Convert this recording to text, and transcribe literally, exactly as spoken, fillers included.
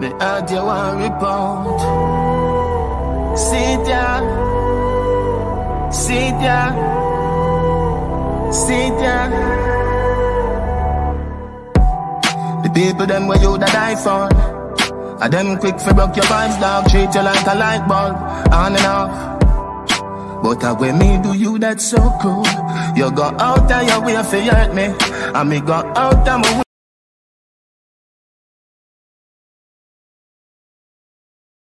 Mais à dire à répondre, c'est bien, c'est bien, c'est bien. The people them where you that I found, I them quick for broke your vibes, dog. Treat you like a light bulb, on and off. But I when me do you that so cool. You go out and you way for hurt me, and me go out and my